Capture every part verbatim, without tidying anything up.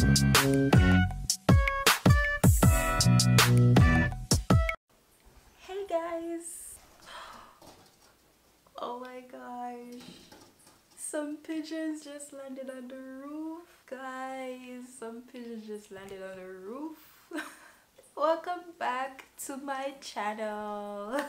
Hey guys! Oh my gosh, some pigeons just landed on the roof. Guys, some pigeons just landed on the roof. Welcome back to my channel.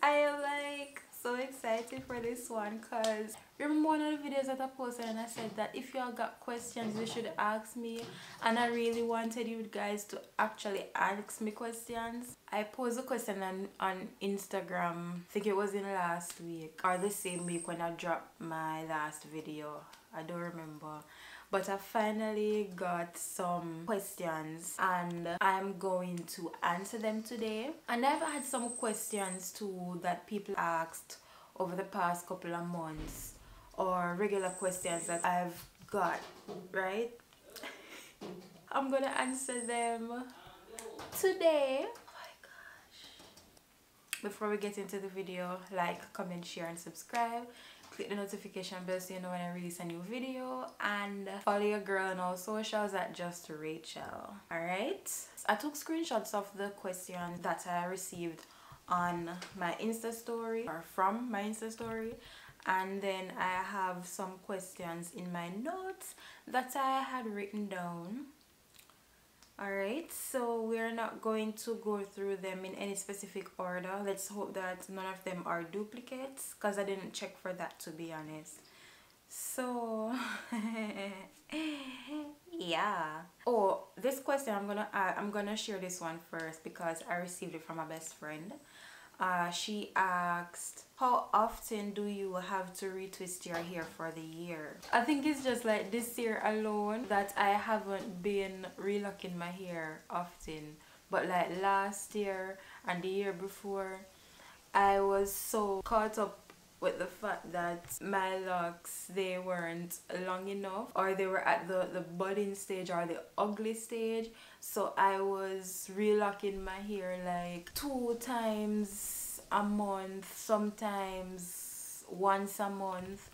I am like so excited for this one because remember one of the videos that I posted and I said that if you all got questions you should ask me, and I really wanted you guys to actually ask me questions. I posed a question on, on Instagram, I think it was in last week or the same week when I dropped my last video, I don't remember. But I finally got some questions and I'm going to answer them today. And I've had some questions too that people asked over the past couple of months, or regular questions that I've got, right? I'm gonna answer them today. Before we get into the video, like, comment, share and subscribe. Click the notification bell so you know when I release a new video, and follow your girl on all socials at JustReachel. Alright, I took screenshots of the questions that I received on my Insta story, or from my Insta story, and then I have some questions in my notes that I had written down. Alright, so we're not going to go through them in any specific order. Let's hope that none of them are duplicates, because I didn't check for that, to be honest. So, yeah. Oh, this question, I'm gonna uh, I'm gonna share this one first because I received it from my best friend. Uh, she asked, how often do you have to retwist your hair for the year? I think it's just like this year alone that I haven't been relocking my hair often, but like last year and the year before, I was so caught up with the fact that my locks, they weren't long enough, or they were at the, the budding stage or the ugly stage. So I was relocking my hair like two times a month, sometimes once a month,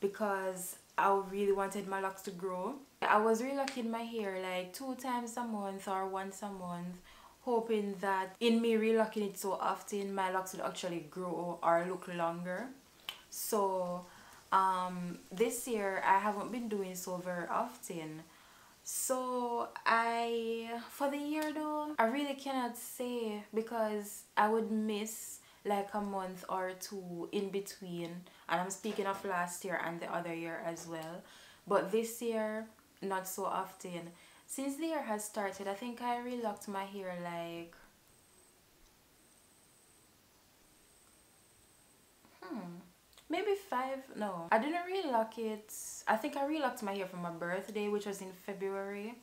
because I really wanted my locks to grow. I was relocking my hair like two times a month or once a month, hoping that in me relocking it so often, my locks would actually grow or look longer. So um, this year I haven't been doing so very often. So I, for the year though, I really cannot say, because I would miss like a month or two in between, and I'm speaking of last year and the other year as well. But this year, not so often. Since the year has started, I think I relocked my hair like hmm maybe five no I didn't relock it. I think I relocked my hair for my birthday, which was in February.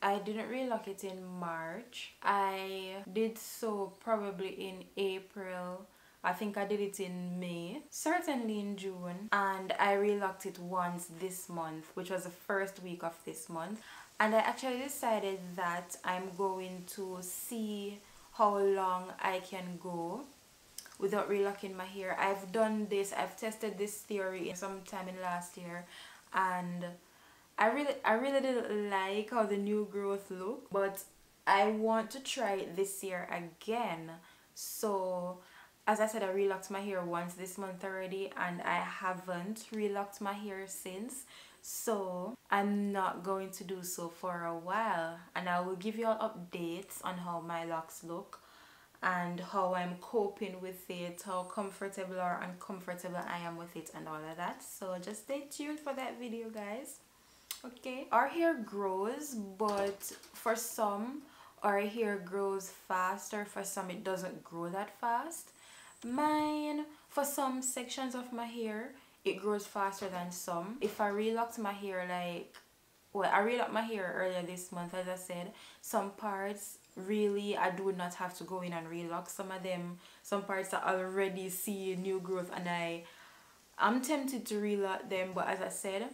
I didn't relock it in March. I did so probably in April. I think I did it in May, certainly in June, and I relocked it once this month, which was the first week of this month. And I actually decided that I'm going to see how long I can go without relocking my hair. I've done this, I've tested this theory sometime in last year, and I really I really didn't like how the new growth looked, but I want to try it this year again. So as I said, I relocked my hair once this month already, and I haven't relocked my hair since. So I'm not going to do so for a while, and I will give you all updates on how my locks look and how I'm coping with it, how comfortable or uncomfortable I am with it and all of that. So just stay tuned for that video, guys. Okay, our hair grows, but for some our hair grows faster, for some it doesn't grow that fast. Mine, for some sections of my hair, it grows faster than some. If I relocked my hair like, well, I relocked my hair earlier this month, as I said, some parts really I do not have to go in and relock. Some of them, some parts are already seeing new growth, and I, I'm tempted to relock them, but as I said,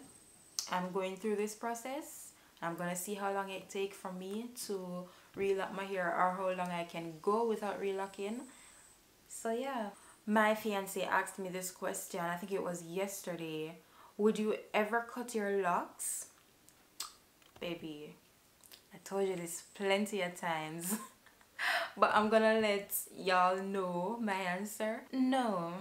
I'm going through this process. I'm gonna see how long it takes for me to relock my hair, or how long I can go without relocking. So yeah. My fiance asked me this question, I think it was yesterday. Would you ever cut your locks? baby, I told you this plenty of times, but I'm gonna let y'all know my answer. No,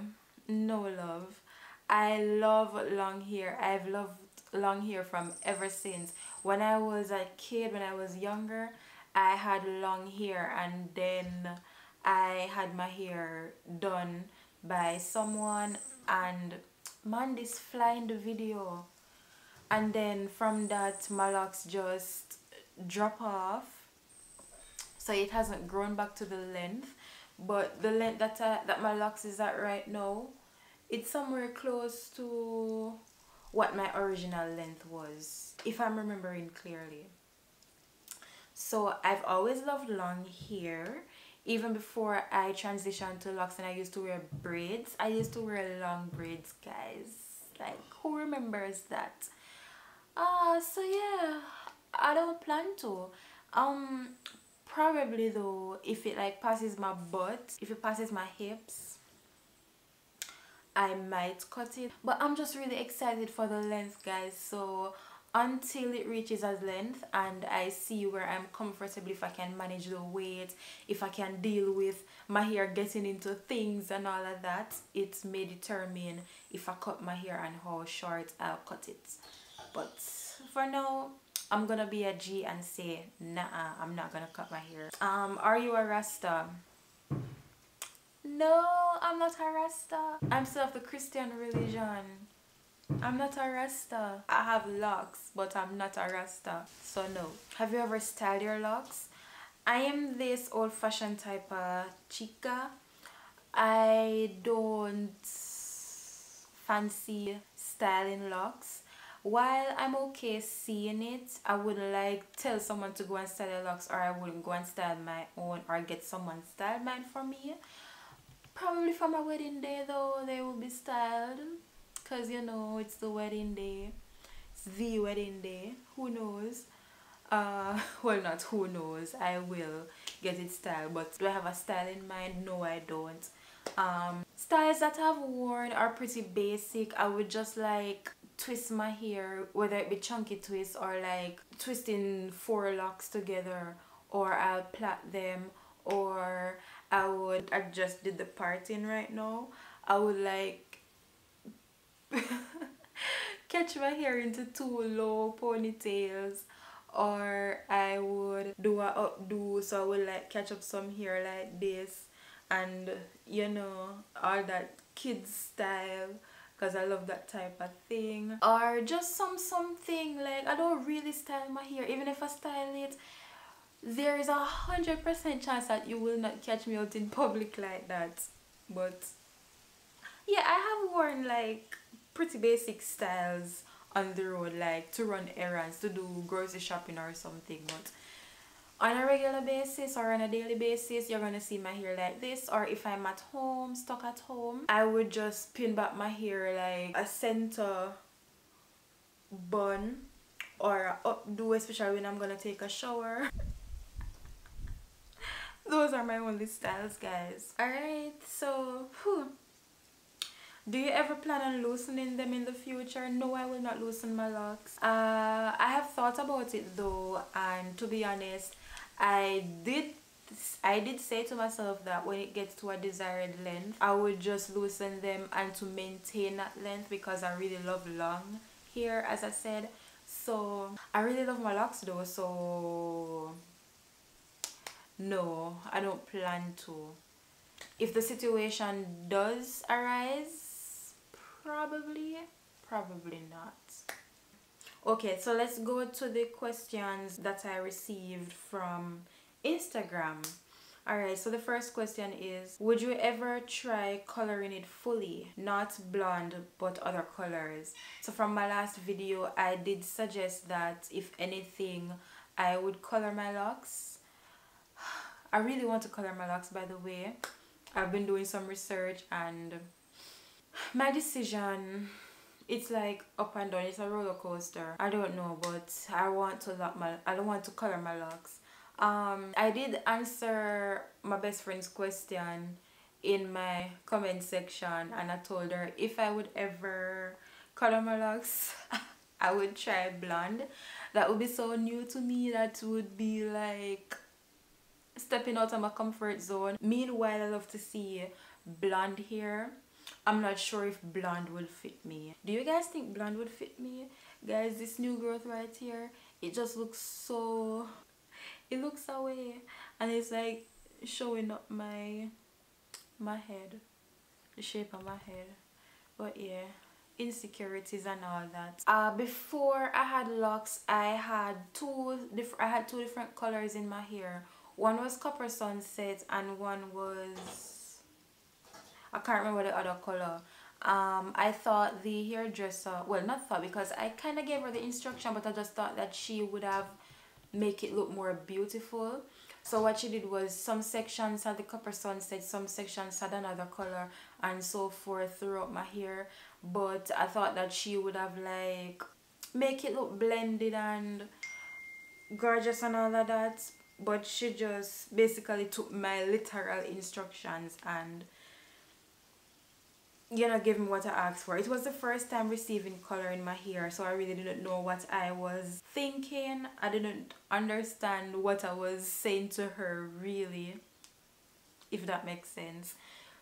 no love. I love long hair. I've loved long hair from ever since. When I was a kid, when I was younger, I had long hair, and then I had my hair done by someone, and man, this fly in the video. And then from that, my locks just drop off, so it hasn't grown back to the length, but the length that I, that my locks is at right now, it's somewhere close to what my original length was, if I'm remembering clearly. So I've always loved long hair. Even before I transitioned to locks and I used to wear braids, I used to wear long braids, guys. Like, who remembers that? Ah, uh, so yeah, I don't plan to. Um, probably though, if it like passes my butt, if it passes my hips, I might cut it. But I'm just really excited for the length, guys. So until it reaches a length and I see where I'm comfortable, if I can manage the weight, if I can deal with my hair getting into things and all of that, it may determine if I cut my hair and how short I'll cut it. But for now, I'm gonna be a G and say, nah, I'm not gonna cut my hair. Um, are you a Rasta? No, I'm not a Rasta. I'm still of the Christian religion. I'm not a Rasta. I have locks, but I'm not a Rasta, so no. Have you ever styled your locks? I am this old-fashioned type of chica. I don't fancy styling locks. While I'm okay seeing it, I wouldn't like tell someone to go and style their locks, or I wouldn't go and style my own or get someone style mine for me. Probably for my wedding day though, they will be styled. Because, you know, it's the wedding day. It's the wedding day. Who knows? Uh, well, not who knows. I will get it styled. But do I have a style in mind? No, I don't. Um, styles that I've worn are pretty basic. I would just, like, twist my hair, whether it be chunky twists or, like, twisting four locks together. Or I'll plait them. Or I would... I just did the parting right now. I would, like... catch my hair into two low ponytails, or I would do a updo, so I would like catch up some hair like this, and you know, all that kids style, because I love that type of thing. Or just some something like, I don't really style my hair. Even if I style it, there is a hundred percent chance that you will not catch me out in public like that. But yeah, I have worn like pretty basic styles on the road, like to run errands, to do grocery shopping or something. But on a regular basis or on a daily basis, you're gonna see my hair like this. Or if I'm at home, stuck at home, I would just pin back my hair like a center bun or a updo, especially when I'm gonna take a shower. Those are my only styles, guys. Alright, so whew. Do you ever plan on loosening them in the future? No, I will not loosen my locks. Uh, I have thought about it though, and to be honest, I did I did say to myself that when it gets to a desired length, I would just loosen them and to maintain that length, because I really love long hair, as I said. So, I really love my locks though, so no, I don't plan to. If the situation does arise, Probably, probably not. Okay, so let's go to the questions that I received from Instagram. Alright, so the first question is, would you ever try coloring it fully? Not blonde, but other colors. So from my last video, I did suggest that if anything, I would color my locks. I really want to color my locks, by the way. I've been doing some research, and my decision, it's like up and down, it's a roller coaster. I don't know, but I want to lock my I don't want to color my locks. Um I did answer my best friend's question in my comment section, and I told her if I would ever color my locks I would try blonde. That would be so new to me. That would be like stepping out of my comfort zone. Meanwhile, I love to see blonde hair. I'm not sure if blonde will fit me. Do you guys think blonde would fit me? Guys, this new growth right here, it just looks so... it looks away and it's like showing up my my head, the shape of my head. But yeah, insecurities and all that. Uh before I had locks, I had two different I had two different colors in my hair. One was copper sunset and one was, I can't remember the other color. um I thought the hairdresser, well, not thought, because I kind of gave her the instruction, but I just thought that she would have make it look more beautiful. So what she did was, some sections had the copper sunset, some sections had another color, and so forth throughout my hair. But I thought that she would have like make it look blended and gorgeous and all of that, but she just basically took my literal instructions and, you know, gave me what I asked for. It was the first time receiving color in my hair, so I really didn't know what I was thinking. I didn't understand what I was saying to her, really, if that makes sense.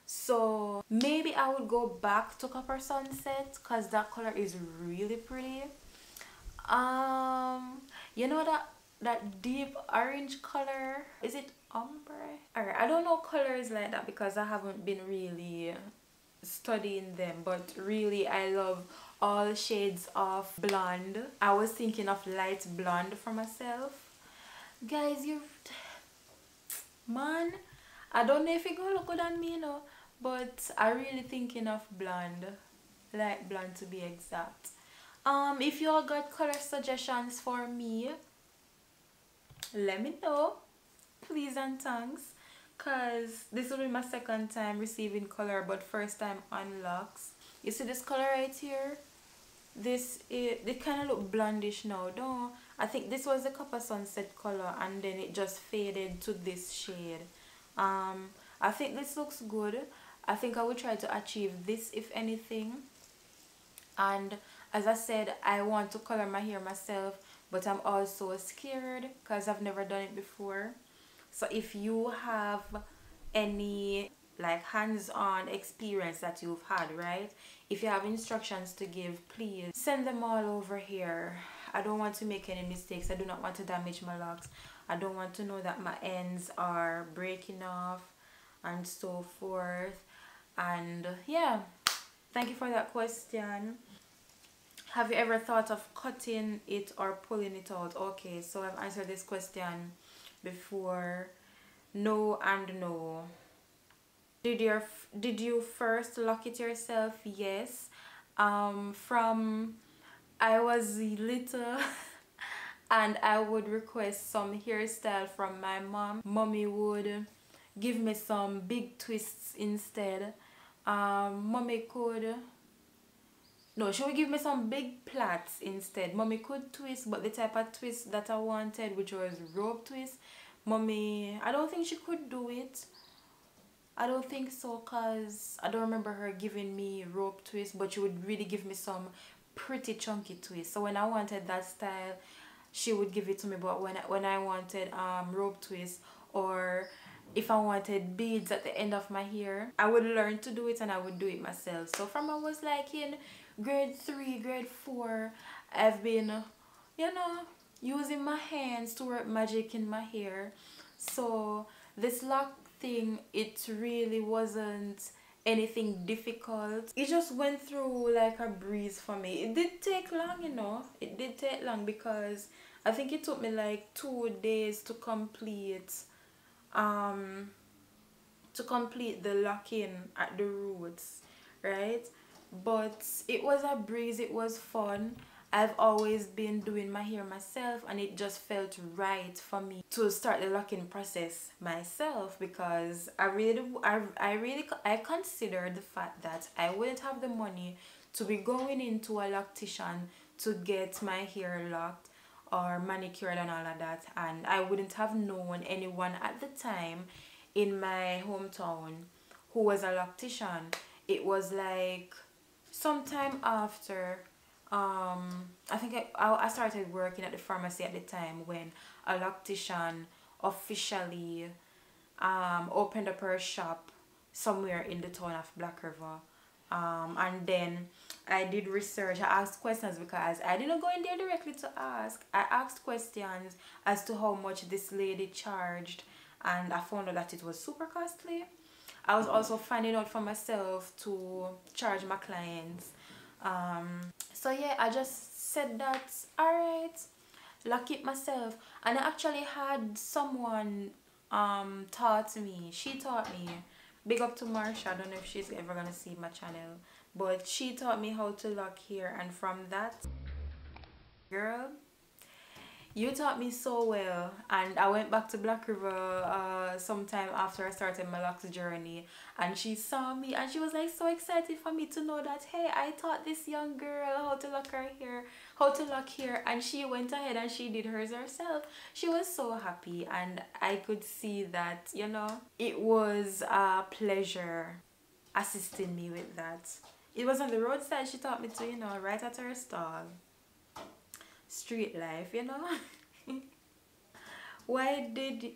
So maybe I would go back to copper sunset, because that color is really pretty. Um you know, that that deep orange color, is it ombre? Alright, I don't know colors like that because I haven't been really studying them, but really I love all shades of blonde. I was thinking of light blonde for myself. Guys, you man, I don't know if it gonna look good on me, you know, but I really thinking of blonde, light blonde to be exact. Um if you all got color suggestions for me, let me know, please and thanks, because this will be my second time receiving color, but first time on locks. You see this color right here, this is, they kind of look blondish now, don't I think this was the copper sunset color, and then it just faded to this shade. um I think this looks good. I think I will try to achieve this if anything, and as I said, I want to color my hair myself, but I'm also scared because I've never done it before. So if you have any like hands-on experience that you've had, right? If you have instructions to give, please send them all over here. I don't want to make any mistakes. I do not want to damage my locks. I don't want to know that my ends are breaking off and so forth. And yeah, thank you for that question. Have you ever thought of cutting it or pulling it out? Okay, so I've answered this question before. No and no. Did you did you first lock it yourself? Yes. Um from I was little and I would request some hairstyle from my mom. Mommy would give me some big twists instead. Um mommy could No, she would give me some big plaits instead. Mommy could twist, but the type of twist that I wanted, which was rope twist, Mommy, I don't think she could do it. I don't think so, because I don't remember her giving me rope twist, but she would really give me some pretty chunky twist. So when I wanted that style, she would give it to me. But when I, when I wanted um rope twist, or if I wanted beads at the end of my hair, I would learn to do it and I would do it myself. So from I was like in grade three, grade four, I've been, you know, using my hands to work magic in my hair. So this lock thing, it really wasn't anything difficult. It just went through like a breeze for me. It did take long, you know, it did take long, because I think it took me like two days to complete um to complete the lock-in at the roots, right? But it was a breeze, it was fun. I've always been doing my hair myself, and it just felt right for me to start the lock-in process myself, because I really I, I really I considered the fact that I wouldn't have the money to be going into a loctician to get my hair locked or manicured and all of that, and I wouldn't have known anyone at the time in my hometown who was a loctician. It was like sometime after um I think I, I started working at the pharmacy at the time when a lactation officially um opened up her shop somewhere in the town of Black River. Um and then I did research. I asked questions because I didn't go in there directly to ask. I asked questions as to how much this lady charged, and I found out that it was super costly. I was also finding out for myself to charge my clients. Um so yeah, I just said that, alright, lock it myself. And I actually had someone um taught me, she taught me, big up to Marsha, I don't know if she's ever gonna see my channel, but she taught me how to lock hair. And from that, girl, you taught me so well. And I went back to Black River uh, sometime after I started my locks journey, and she saw me and she was like so excited for me to know that, hey, I taught this young girl how to lock her hair, how to lock hair, and she went ahead and she did hers herself. She was so happy, and I could see that, you know, it was a pleasure assisting me with that. It was on the roadside she taught me to, you know, right at her stall. Street life, you know. Why did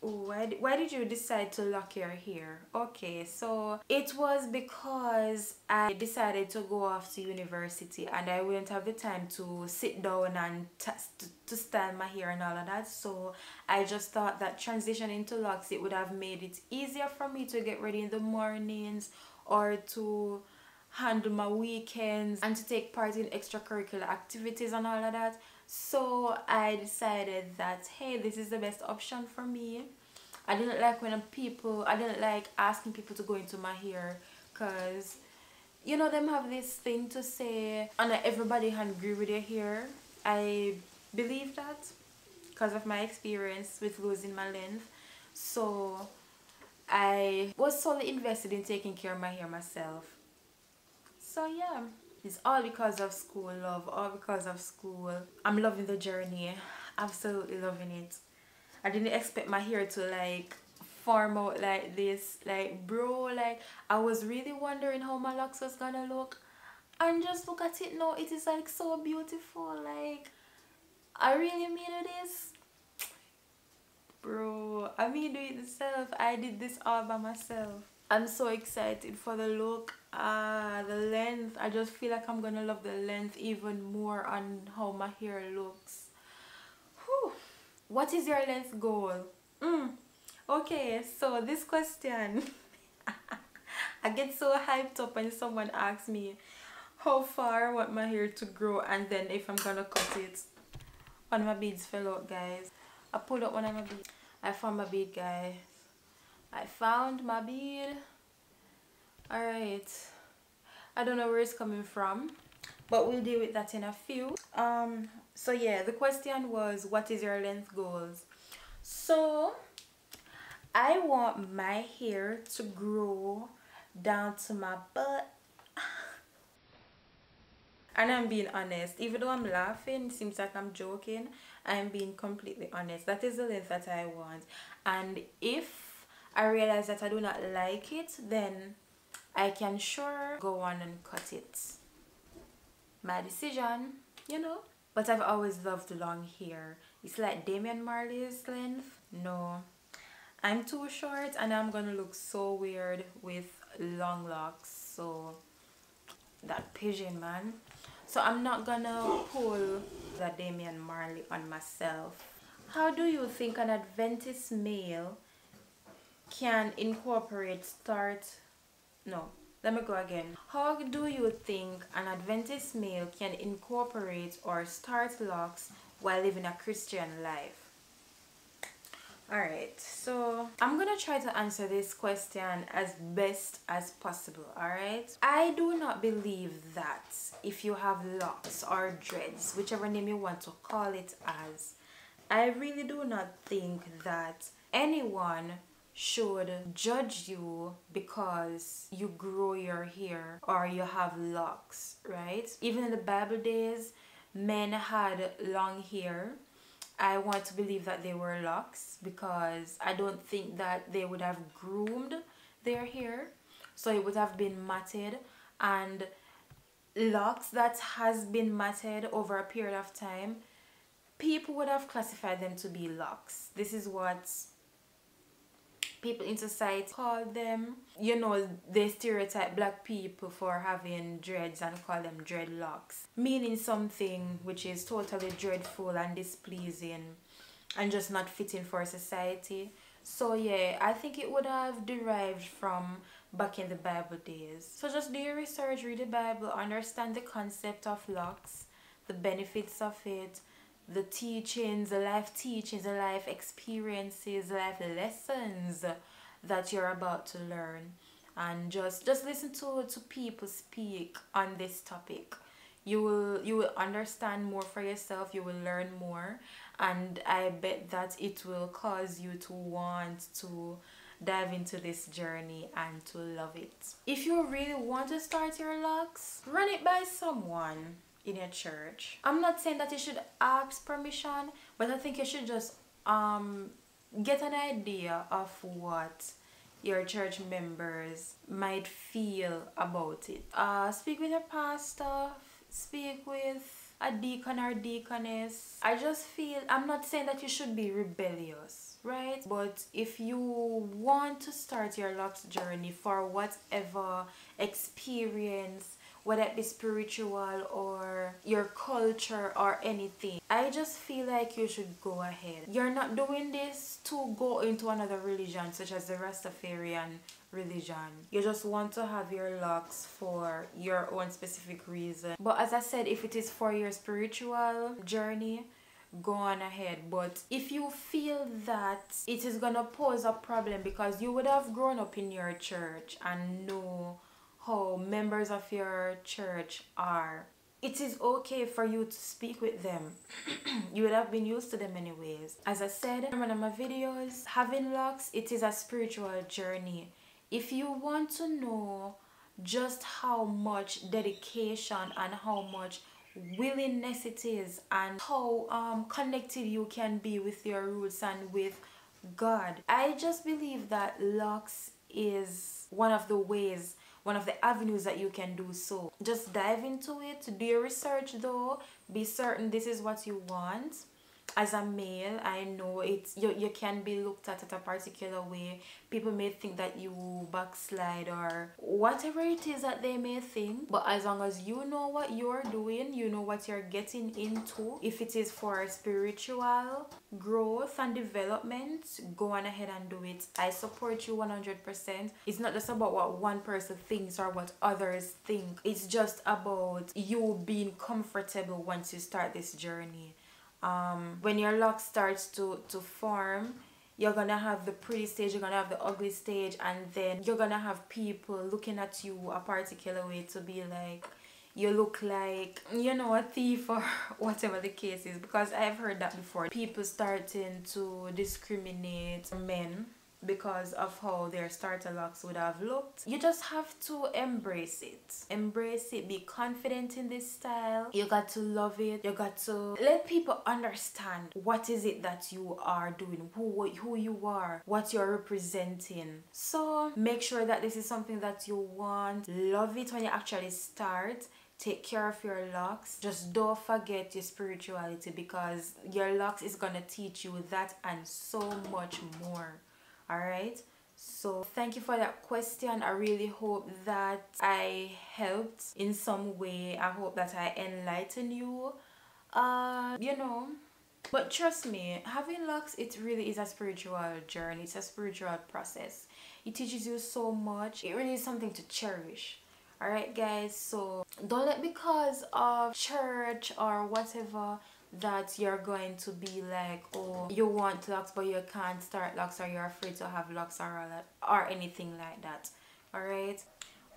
why why did you decide to lock your hair? Okay, so it was because I decided to go off to university and I wouldn't have the time to sit down and t t to style my hair and all of that. So I just thought that transitioning into locks, it would have made it easier for me to get ready in the mornings or to handle my weekends and to take part in extracurricular activities and all of that. So I decided that, hey, this is the best option for me. I didn't like when people, I didn't like asking people to go into my hair, because you know them have this thing to say, and everybody hungry with their hair. I believe that because of my experience with losing my length. So I was solely invested in taking care of my hair myself. So yeah, it's all because of school, love, all because of school. I'm loving the journey, absolutely loving it. I didn't expect my hair to like form out like this, like bro, like I was really wondering how my locks was gonna look, and just look at it now, it is like so beautiful. Like, I really made this, bro. I made it myself. I did this all by myself. I'm so excited for the look. Ah, the length, I just feel like I'm gonna love the length even more on how my hair looks. Whew. What is your length goal? Mm. Okay, so this question, I get so hyped up when someone asks me how far I want my hair to grow and then if I'm gonna cut it. One of my beads fell out, guys. I pulled out one of my beads. I found my bead, guys. I found my bead. Alright, I don't know where it's coming from, but we'll deal with that in a few. Um so yeah, the question was, what is your length goals? So I want my hair to grow down to my butt. And I'm being honest, even though I'm laughing, it seems like I'm joking. I'm being completely honest. That is the length that I want, and if I realize that I do not like it, then I can sure go on and cut it. My decision, you know. But I've always loved long hair. It's like Damian Marley's length. No, I'm too short and I'm gonna look so weird with long locks. So that pigeon, man. So I'm not gonna pull the Damian Marley on myself. How do you think an Adventist male can incorporate start? No, let me go again. How do you think an Adventist male can incorporate or start locks while living a Christian life? Alright, so I'm gonna try to answer this question as best as possible, alright? I do not believe that if you have locks or dreads, whichever name you want to call it as, I really do not think that anyone should judge you because you grow your hair or you have locks, right? Even in the Bible days, men had long hair. I want to believe that they were locks because I don't think that they would have groomed their hair, so it would have been matted. And locks that has been matted over a period of time, people would have classified them to be locks. This is what people in society call them. You know, they stereotype black people for having dreads and call them dreadlocks, meaning something which is totally dreadful and displeasing and just not fitting for society. So yeah, I think it would have derived from back in the Bible days. So just do your research, read the Bible, understand the concept of locks, the benefits of it, the teachings, the life teachings, the life experiences, the life lessons that you're about to learn, and just just listen to to people speak on this topic. You will you will understand more for yourself. You will learn more, and I bet that it will cause you to want to dive into this journey and to love it. If you really want to start your locks, run it by someone in your church. I'm not saying that you should ask permission, but I think you should just um get an idea of what your church members might feel about it. Uh speak with your pastor, speak with a deacon or deaconess. I just feel, I'm not saying that you should be rebellious, right? But if you want to start your locks journey for whatever experience, whether it be spiritual or your culture or anything, I just feel like you should go ahead. You're not doing this to go into another religion such as the Rastafarian religion. You just want to have your locks for your own specific reason. But as I said, if it is for your spiritual journey, go on ahead. But if you feel that it is gonna pose a problem, because you would have grown up in your church and know how members of your church are, it is okay for you to speak with them. You would have been used to them anyways. As I said in one of my videos, having locks, it is a spiritual journey. If you want to know just how much dedication and how much willingness it is, and how um, connected you can be with your roots and with God, I just believe that locks is one of the ways, one of the avenues that you can do so. Just dive into it, do your research though, be certain this is what you want. As a male, I know it's, you, you can be looked at at a particular way. People may think that you backslide or whatever it is that they may think, but as long as you know what you're doing, you know what you're getting into, if it is for spiritual growth and development, go on ahead and do it. I support you one hundred percent. It's not just about what one person thinks or what others think. It's just about you being comfortable once you start this journey. Um, when your lock starts to, to form, you're gonna have the pretty stage, you're gonna have the ugly stage, and then you're gonna have people looking at you a particular way to be like, you look like, you know, a thief or whatever the case is, because I've heard that before. People starting to discriminate men because of how their starter locks would have looked. You just have to embrace it. Embrace it, be confident in this style. You got to love it. You got to let people understand what is it that you are doing, who, who you are, what you're representing. So make sure that this is something that you want. Love it when you actually start. Take care of your locks. Just don't forget your spirituality, because your locks is gonna teach you that and so much more. All right, so thank you for that question. I really hope that I helped in some way. I hope that I enlighten you, uh you know. But trust me, having locks, it really is a spiritual journey. It's a spiritual process. It teaches you so much. It really is something to cherish. All right guys, so don't let, because of church or whatever, that you're going to be like, oh, you want locks but you can't start locks, or you're afraid to have locks, or or anything like that. All right,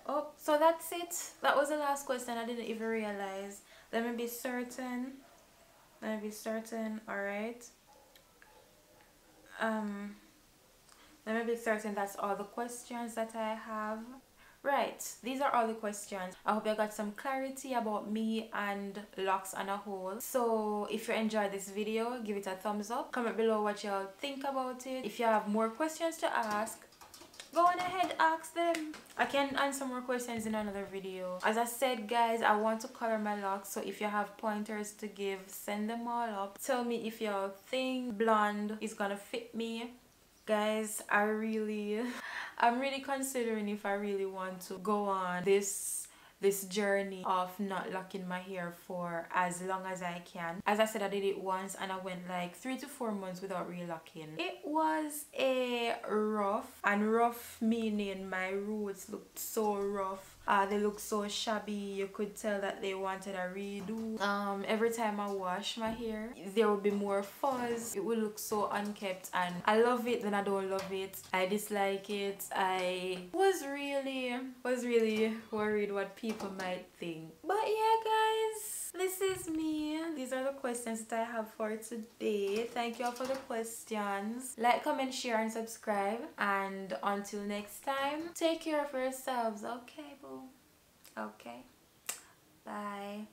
oh, so that's it. That was the last question. I didn't even realize. Let me be certain. Let me be certain. All right, um let me be certain that's all the questions that I have. Right, these are all the questions. I hope you got some clarity about me and locks on a whole. So if you enjoyed this video, give it a thumbs up. Comment below what y'all think about it. If you have more questions to ask, go on ahead, ask them. I can answer more questions in another video. As I said, guys, I want to color my locks, so if you have pointers to give, send them all up. Tell me if your thing blonde is gonna fit me. Guys, I really I'm really considering if I really want to go on this this journey of not locking my hair for as long as I can. As I said, I did it once and I went like three to four months without relocking. It was a rough, and rough meaning my roots looked so rough. Uh, they looked so shabby. You could tell that they wanted a redo. Um, every time I wash my hair, there would be more fuzz. It would look so unkept, and I love it, then I don't love it. I dislike it. I was really, was really worried what people might think. But yeah, guys, this is me. These are the questions that I have for today. Thank you all for the questions. Like, comment, share, and subscribe. And until next time, take care of yourselves, okay, boo? Okay. Bye.